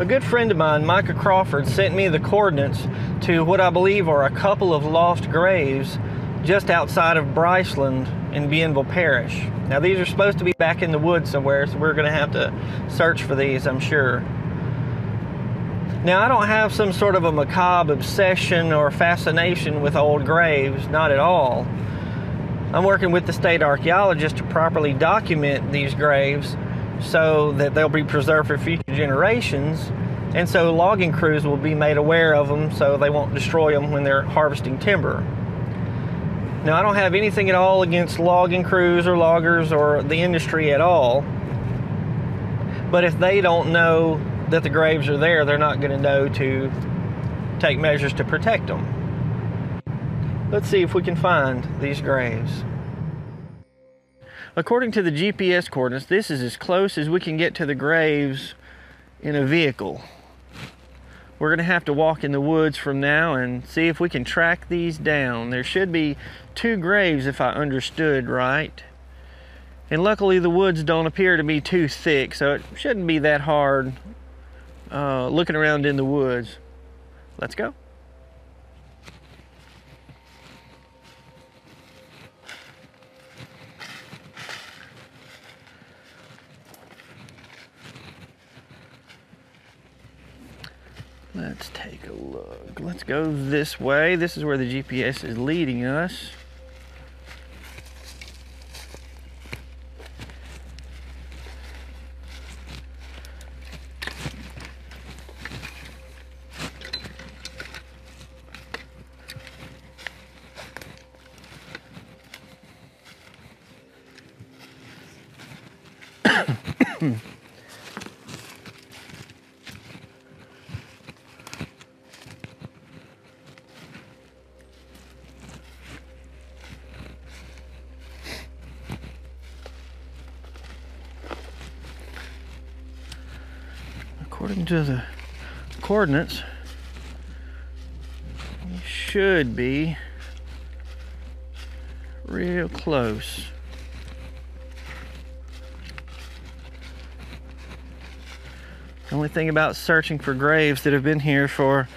A good friend of mine, Micah Crawford, sent me the coordinates to what I believe are a couple of lost graves just outside of Bryceland in Bienville Parish. Now these are supposed to be back in the woods somewhere, so we're gonna have to search for these, I'm sure. Now I don't have some sort of a macabre obsession or fascination with old graves, not at all. I'm working with the state archaeologist to properly document these graves so that they'll be preserved for future generations, and so logging crews will be made aware of them so they won't destroy them when they're harvesting timber. Now, I don't have anything at all against logging crews or loggers or the industry at all, but if they don't know that the graves are there, they're not going to know to take measures to protect them. Let's see if we can find these graves. According to the GPS coordinates, this is as close as we can get to the graves in a vehicle. We're going to have to walk in the woods from now and see if we can track these down. There should be two graves if I understood right. And luckily the woods don't appear to be too thick, so it shouldn't be that hard looking around in the woods. Let's go. Let's take a look. Let's go this way. This is where the GPS is leading us. According to the coordinates, we should be real close. The only thing about searching for graves that have been here for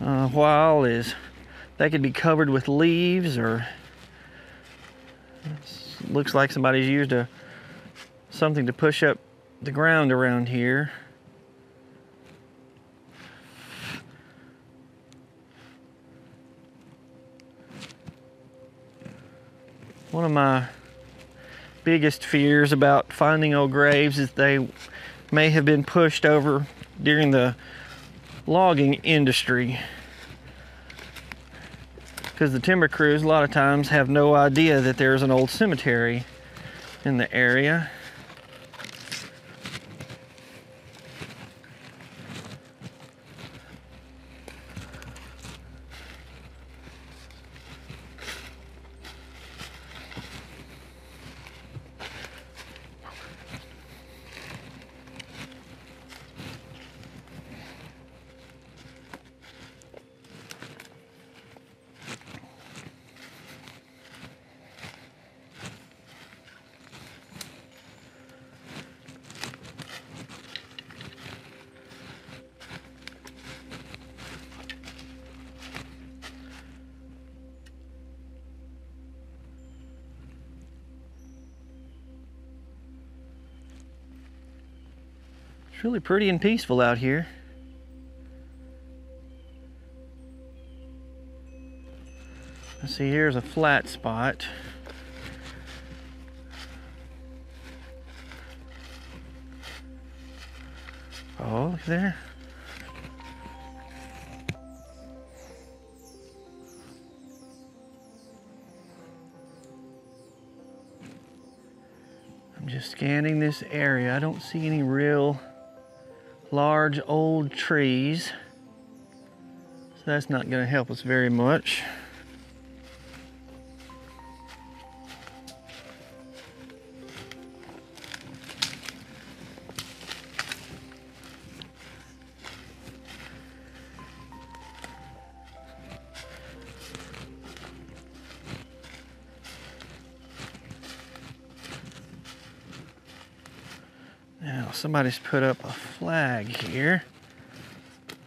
a while is they could be covered with leaves, or it looks like somebody's used something to push up the ground around here. One of my biggest fears about finding old graves is they may have been pushed over during the logging industry, because the timber crews a lot of times have no idea that there's an old cemetery in the area. It's really pretty and peaceful out here. Let's see, here's a flat spot. Oh, look there. I'm just scanning this area. I don't see any real large old trees, so that's not going to help us very much. Somebody's put up a flag here.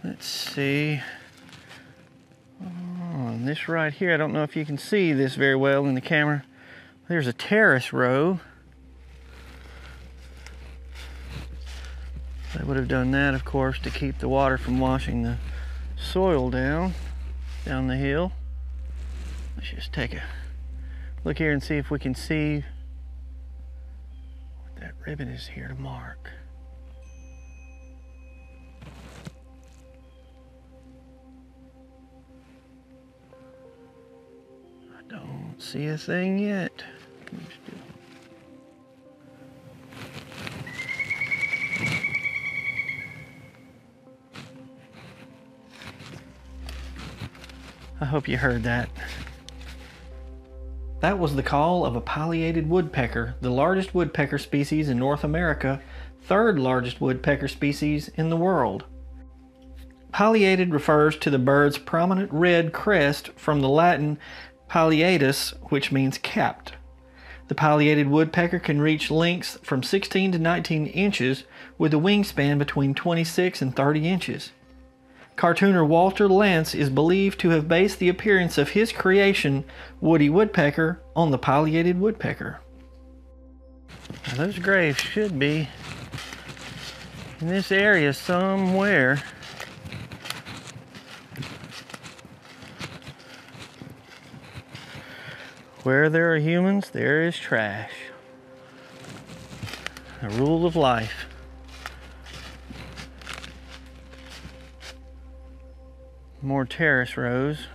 Let's see. Oh, this right here, I don't know if you can see this very well in the camera. There's a terrace row. They would have done that, of course, to keep the water from washing the soil down the hill. Let's just take a look here and see if we can see what that ribbon is here to mark. I don't see a thing yet. I hope you heard that. That was the call of a pileated woodpecker, the largest woodpecker species in North America, third largest woodpecker species in the world. Pileated refers to the bird's prominent red crest, from the Latin pileatus, which means capped. The pileated woodpecker can reach lengths from 16 to 19 inches, with a wingspan between 26 and 30 inches. Cartooner Walter Lantz is believed to have based the appearance of his creation, Woody Woodpecker, on the pileated woodpecker. Now those graves should be in this area somewhere. Where there are humans, there is trash. A rule of life. More terrace rows.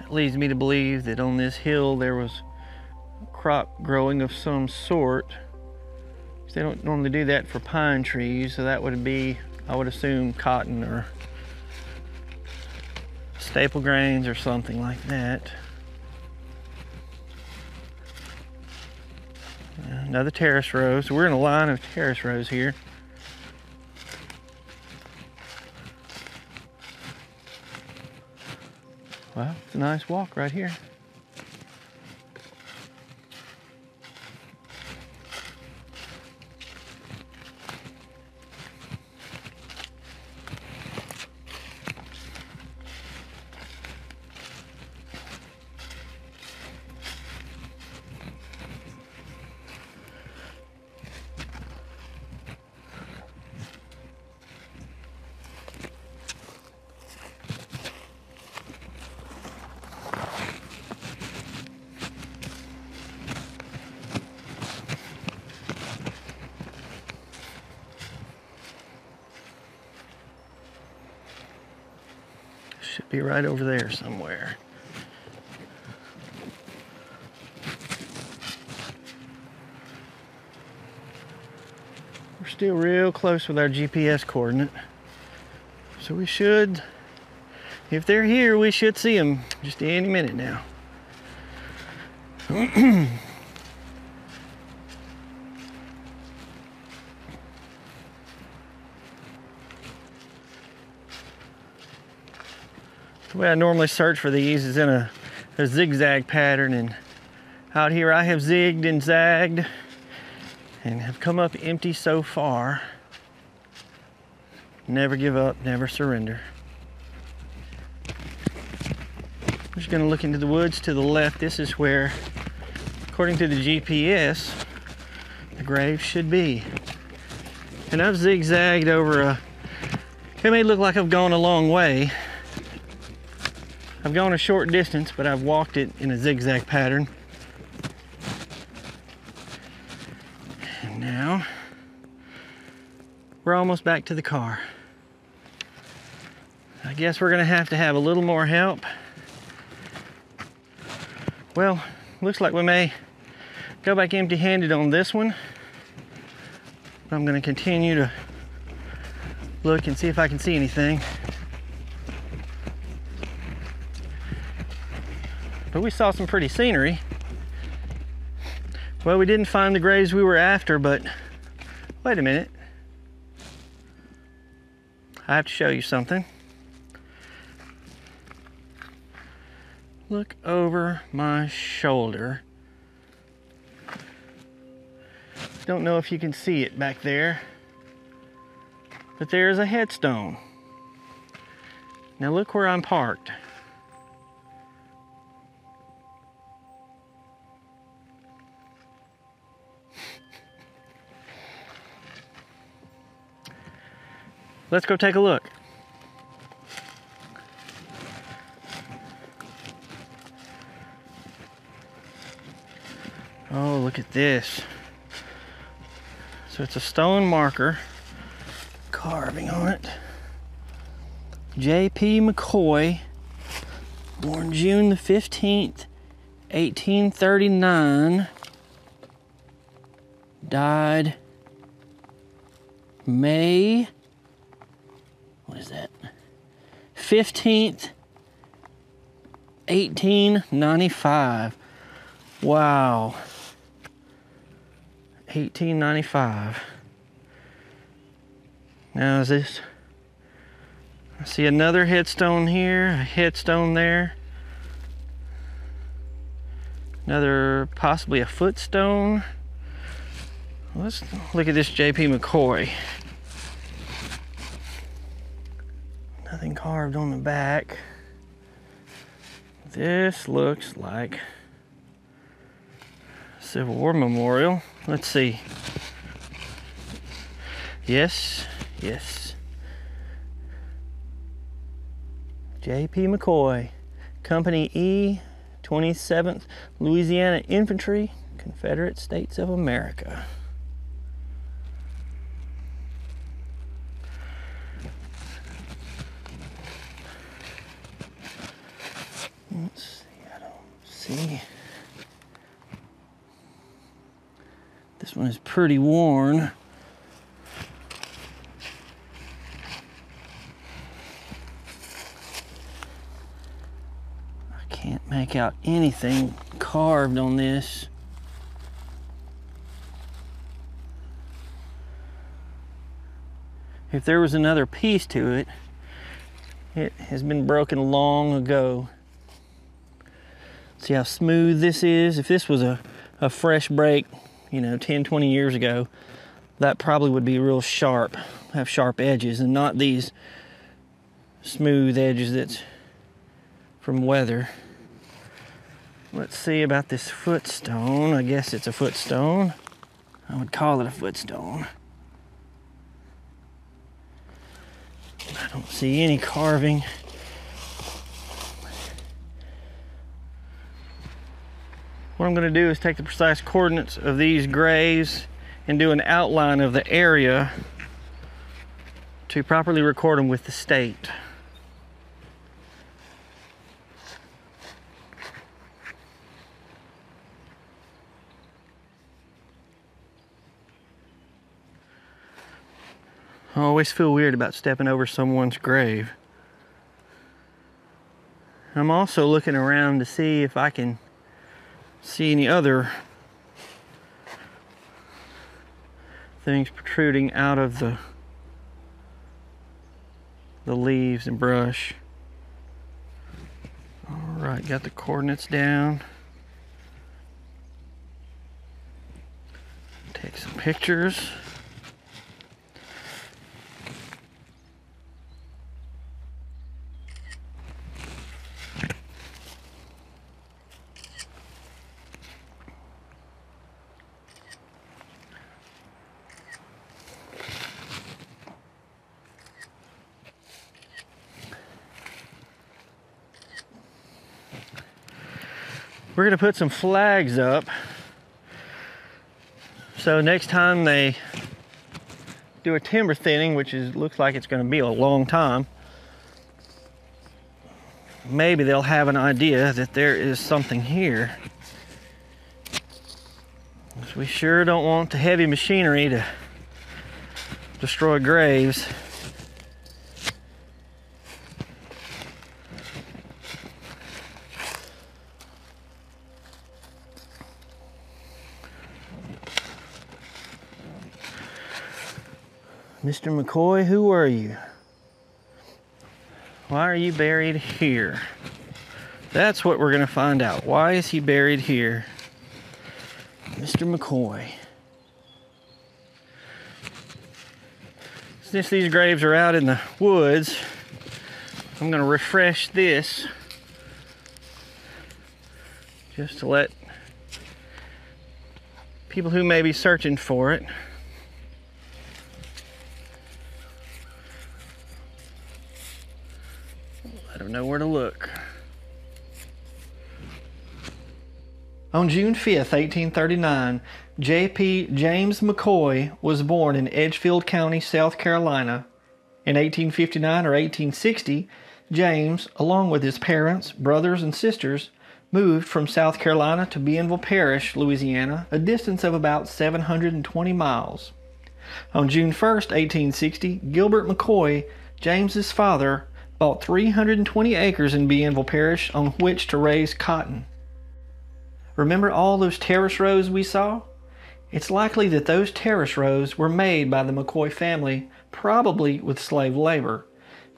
That leads me to believe that on this hill there was crop growing of some sort. They don't normally do that for pine trees, so that would be, I would assume, cotton or staple grains or something like that. Another terrace row, so we're in a line of terrace rows here. Well, it's a nice walk right here. Should be right over there somewhere. We're still real close with our GPS coordinate. So we should, if they're here, we should see them just any minute now. The way I normally search for these is in a zigzag pattern, and out here I have zigged and zagged and have come up empty so far. Never give up, never surrender. I'm just gonna look into the woods to the left. This is where, according to the GPS, the grave should be. And I've zigzagged over it may look like I've gone a long way. I've gone a short distance, but I've walked it in a zigzag pattern. And now, we're almost back to the car. I guess we're gonna have to have a little more help. Well, looks like we may go back empty-handed on this one. I'm gonna continue to look and see if I can see anything. But we saw some pretty scenery. Well, we didn't find the graves we were after, but wait a minute. I have to show you something. Look over my shoulder. Don't know if you can see it back there, but there is a headstone. Now look where I'm parked. Let's go take a look. Oh, look at this. So it's a stone marker, carving on it. J.P. McCoy, born June the 15th, 1839, died May, what is that, 15th, 1895. Wow. 1895. Now is this, I see another headstone here, a headstone there, another possibly a footstone. Let's look at this J.P. McCoy. Nothing carved on the back. This looks like Civil War memorial. Let's see. Yes, yes. J.P. McCoy, Company E, 27th Louisiana Infantry, Confederate States of America. Let's see, I don't see. This one is pretty worn. I can't make out anything carved on this. If there was another piece to it, it has been broken long ago. See how smooth this is? If this was a fresh break, you know, 10, 20 years ago, that probably would be real sharp, have sharp edges, and not these smooth edges that's from weather. Let's see about this footstone. I guess it's a footstone. I would call it a footstone. I don't see any carving. What I'm going to do is take the precise coordinates of these graves and do an outline of the area to properly record them with the state. I always feel weird about stepping over someone's grave. I'm also looking around to see if I can see any other things protruding out of the leaves and brush. All right, got the coordinates down. Take some pictures. We're gonna put some flags up, so next time they do a timber thinning, which is, looks like it's gonna be a long time, maybe they'll have an idea that there is something here. So we sure don't want the heavy machinery to destroy graves. Mr. McCoy, who are you? Why are you buried here? That's what we're gonna find out. Why is he buried here? Mr. McCoy. Since these graves are out in the woods, I'm going to refresh this just to let people who may be searching for it. I don't know where to look. On June 5th, 1839, J.P. James McCoy was born in Edgefield County, South Carolina. In 1859 or 1860, James, along with his parents, brothers, and sisters, moved from South Carolina to Bienville Parish, Louisiana, a distance of about 720 miles. On June 1st, 1860, Gilbert McCoy, James's father, bought 320 acres in Bienville Parish on which to raise cotton. Remember all those terrace rows we saw? It's likely that those terrace rows were made by the McCoy family, probably with slave labor.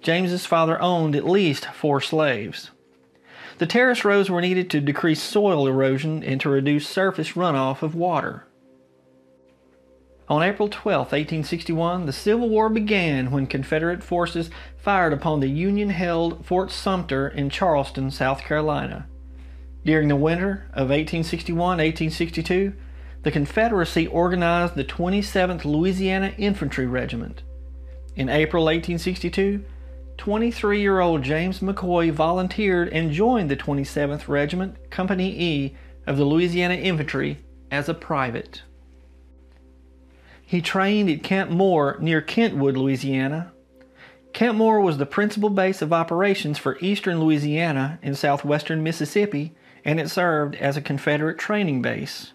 James's father owned at least 4 slaves. The terrace rows were needed to decrease soil erosion and to reduce surface runoff of water. On April 12, 1861, the Civil War began when Confederate forces fired upon the Union-held Fort Sumter in Charleston, South Carolina. During the winter of 1861-1862, the Confederacy organized the 27th Louisiana Infantry Regiment. In April 1862, 23-year-old James McCoy volunteered and joined the 27th Regiment, Company E, of the Louisiana Infantry as a private. He trained at Camp Moore near Kentwood, Louisiana. Camp Moore was the principal base of operations for eastern Louisiana and southwestern Mississippi, and it served as a Confederate training base.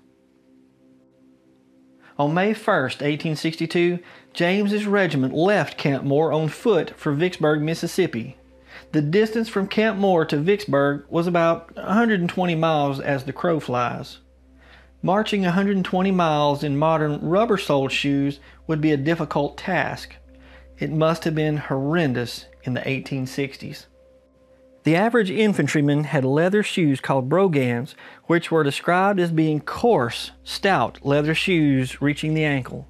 On May 1, 1862, James's regiment left Camp Moore on foot for Vicksburg, Mississippi. The distance from Camp Moore to Vicksburg was about 120 miles as the crow flies. Marching 120 miles in modern rubber-soled shoes would be a difficult task. It must have been horrendous in the 1860s. The average infantryman had leather shoes called brogans, which were described as being coarse, stout leather shoes reaching the ankle.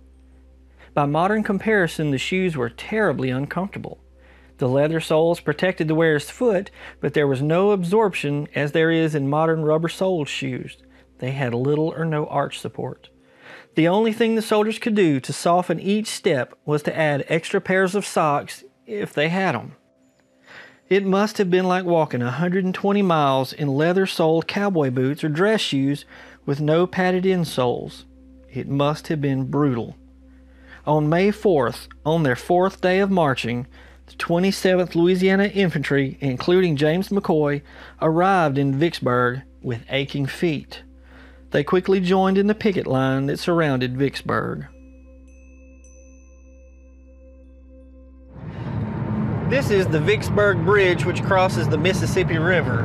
By modern comparison, the shoes were terribly uncomfortable. The leather soles protected the wearer's foot, but there was no absorption as there is in modern rubber-soled shoes. They had little or no arch support. The only thing the soldiers could do to soften each step was to add extra pairs of socks if they had them. It must have been like walking 120 miles in leather-soled cowboy boots or dress shoes with no padded insoles. It must have been brutal. On May 4th, on their 4th day of marching, the 27th Louisiana Infantry, including James McCoy, arrived in Vicksburg with aching feet. They quickly joined in the picket line that surrounded Vicksburg. This is the Vicksburg Bridge, which crosses the Mississippi River.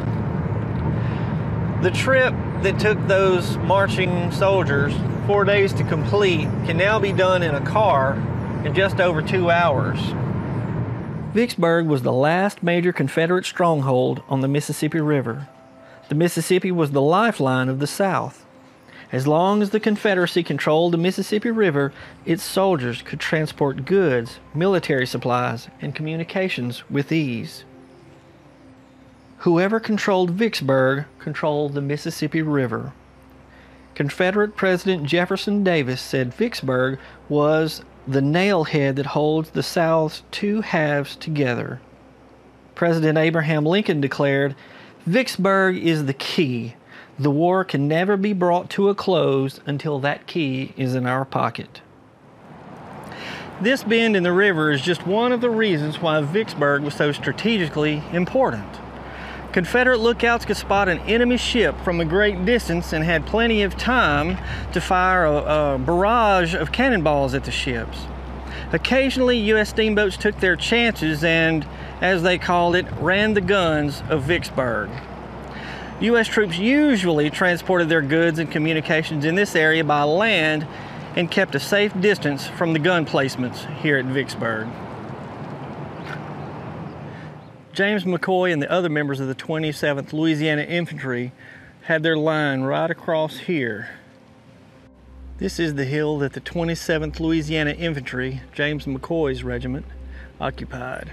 The trip that took those marching soldiers 4 days to complete can now be done in a car in just over 2 hours. Vicksburg was the last major Confederate stronghold on the Mississippi River. The Mississippi was the lifeline of the South. As long as the Confederacy controlled the Mississippi River, its soldiers could transport goods, military supplies, and communications with ease. Whoever controlled Vicksburg controlled the Mississippi River. Confederate President Jefferson Davis said Vicksburg was the nailhead that holds the South's two halves together. President Abraham Lincoln declared, "Vicksburg is the key. The war can never be brought to a close until that key is in our pocket." This bend in the river is just one of the reasons why Vicksburg was so strategically important. Confederate lookouts could spot an enemy ship from a great distance and had plenty of time to fire a barrage of cannonballs at the ships. Occasionally, U.S. steamboats took their chances and, as they called it, ran the guns of Vicksburg. U.S. troops usually transported their goods and communications in this area by land and kept a safe distance from the gun placements here at Vicksburg. James McCoy and the other members of the 27th Louisiana Infantry had their line right across here. This is the hill that the 27th Louisiana Infantry, James McCoy's regiment, occupied.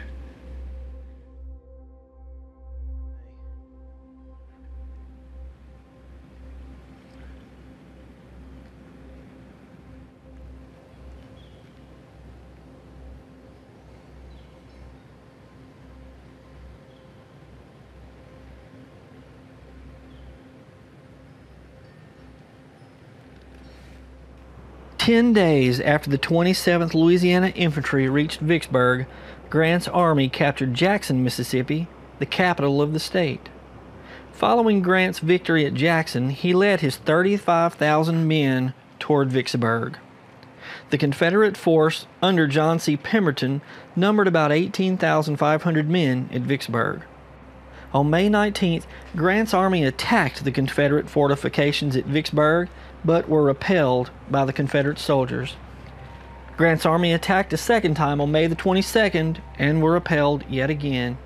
10 days after the 27th Louisiana Infantry reached Vicksburg, Grant's army captured Jackson, Mississippi, the capital of the state. Following Grant's victory at Jackson, he led his 35,000 men toward Vicksburg. The Confederate force under John C. Pemberton numbered about 18,500 men at Vicksburg. On May 19th, Grant's army attacked the Confederate fortifications at Vicksburg, but were repelled by the Confederate soldiers. Grant's army attacked a second time on May the 22nd and were repelled yet again.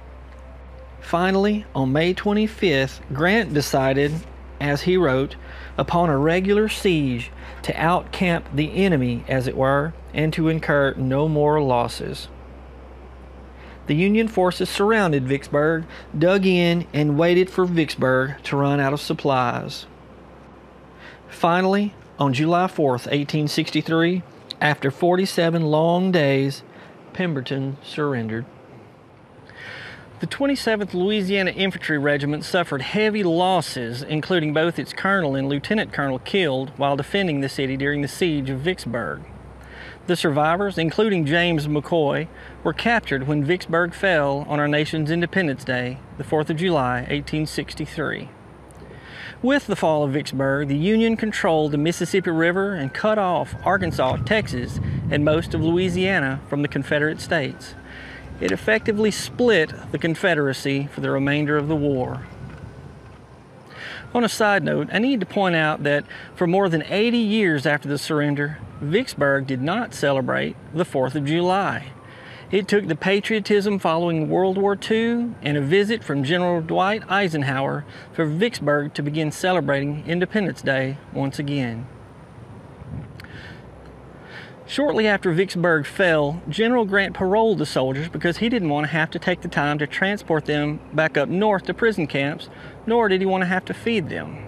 Finally, on May 25th, Grant decided, as he wrote, upon a regular siege to outcamp the enemy, as it were, and to incur no more losses. The Union forces surrounded Vicksburg, dug in, and waited for Vicksburg to run out of supplies. Finally, on July 4th, 1863, after 47 long days, Pemberton surrendered. The 27th Louisiana Infantry Regiment suffered heavy losses, including both its colonel and lieutenant colonel killed while defending the city during the siege of Vicksburg. The survivors, including James McCoy, were captured when Vicksburg fell on our nation's Independence Day, the 4th of July, 1863. With the fall of Vicksburg, the Union controlled the Mississippi River and cut off Arkansas, Texas, and most of Louisiana from the Confederate States. It effectively split the Confederacy for the remainder of the war. On a side note, I need to point out that for more than 80 years after the surrender, Vicksburg did not celebrate the 4th of July. It took the patriotism following World War II and a visit from General Dwight Eisenhower for Vicksburg to begin celebrating Independence Day once again. Shortly after Vicksburg fell, General Grant paroled the soldiers because he didn't want to have to take the time to transport them back up north to prison camps, nor did he want to have to feed them.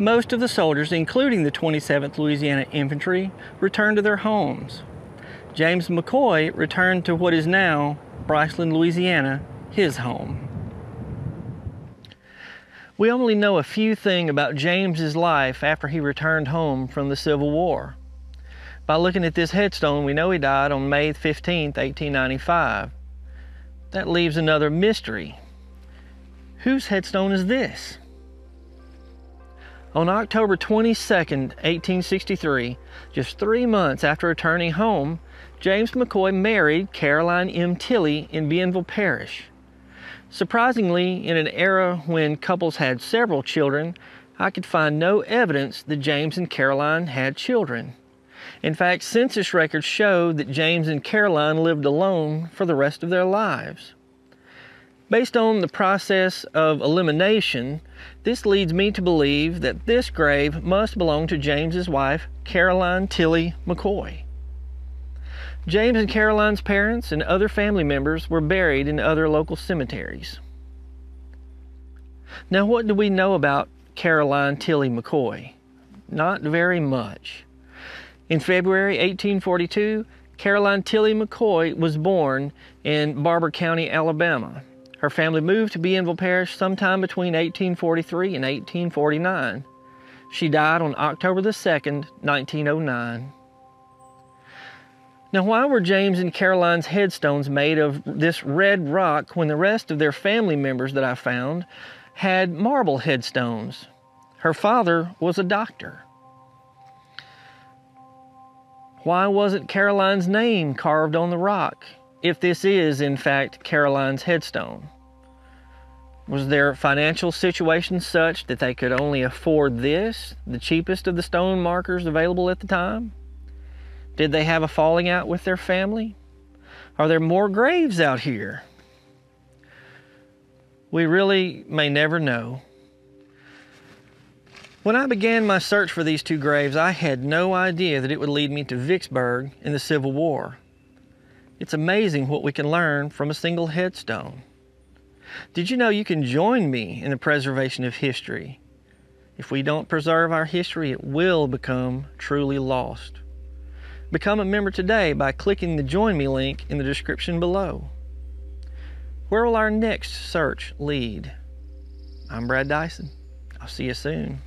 Most of the soldiers, including the 27th Louisiana Infantry, returned to their homes. James McCoy returned to what is now Bryceland, Louisiana, his home. We only know a few things about James's life after he returned home from the Civil War. By looking at this headstone, we know he died on May 15, 1895. That leaves another mystery. Whose headstone is this? On October 22, 1863, just 3 months after returning home, James McCoy married Caroline M. Tilley in Bienville Parish. Surprisingly, in an era when couples had several children, I could find no evidence that James and Caroline had children. In fact, census records show that James and Caroline lived alone for the rest of their lives. Based on the process of elimination, this leads me to believe that this grave must belong to James's wife, Caroline Tilley McCoy. James and Caroline's parents and other family members were buried in other local cemeteries. Now, what do we know about Caroline Tilley McCoy? Not very much. In February 1842, Caroline Tilley McCoy was born in Barber County, Alabama. Her family moved to Bienville Parish sometime between 1843 and 1849. She died on October the 2nd, 1909. Now, why were James and Caroline's headstones made of this red rock when the rest of their family members that I found had marble headstones? Her father was a doctor. Why wasn't Caroline's name carved on the rock, if this is, in fact, Caroline's headstone? Was their financial situation such that they could only afford this, the cheapest of the stone markers available at the time? Did they have a falling out with their family? Are there more graves out here? We really may never know. When I began my search for these two graves, I had no idea that it would lead me to Vicksburg in the Civil War. It's amazing what we can learn from a single headstone. Did you know you can join me in the preservation of history? If we don't preserve our history, it will become truly lost. Become a member today by clicking the Join Me link in the description below. Where will our next search lead? I'm Brad Dison. I'll see you soon.